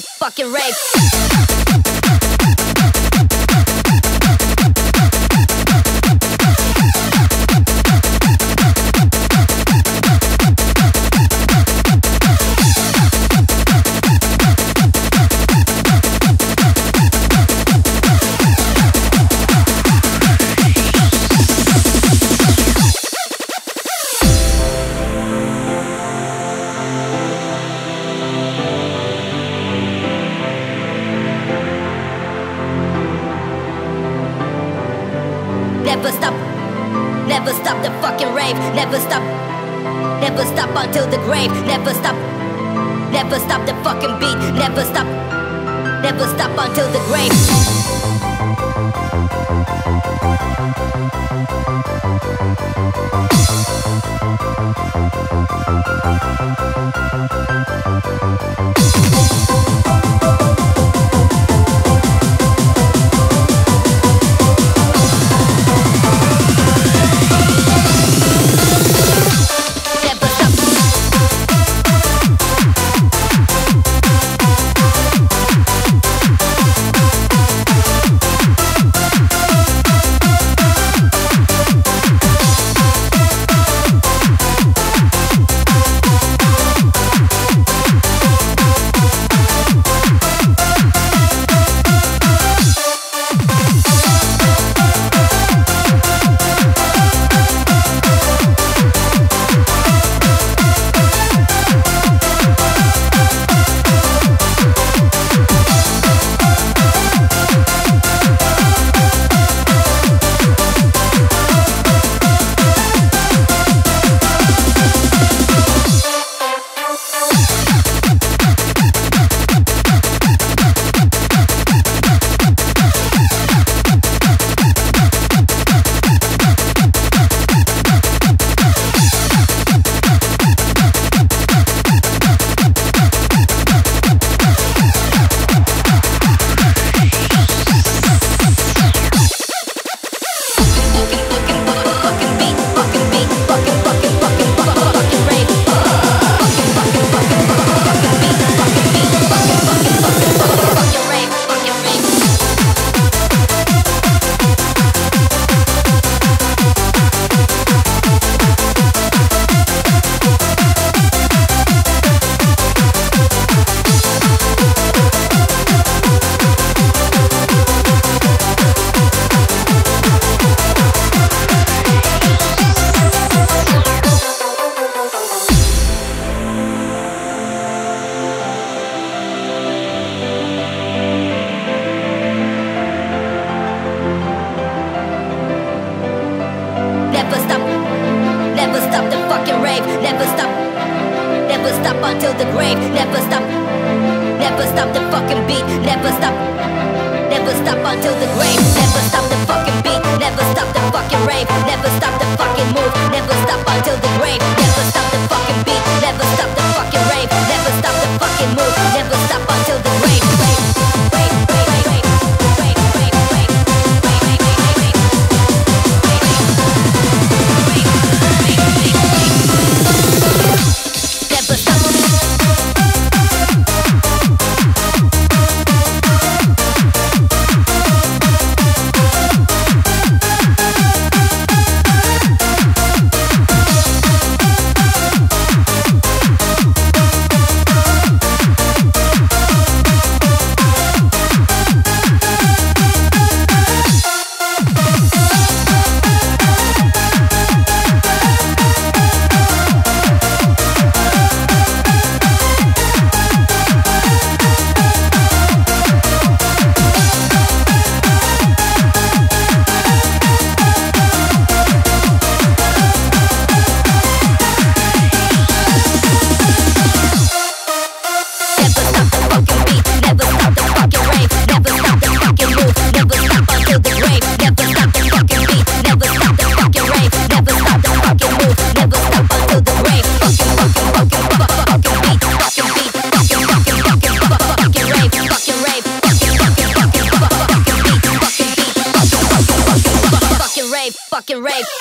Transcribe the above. rape, fucking rape. Never stop the fucking rave. Never stop until the grave. Never stop the fucking beat. Never stop until the grave. Never stop until the grave. Never stop the fucking beat. Never stop until the grave. Never stop the fucking beat. Never stop the fucking rave. Never stop the fucking move. Never stop until the grave. Never stop the fucking beat. Never stop the fucking rave. Never stop the fucking move. Never stop until the grave. Fucking rape.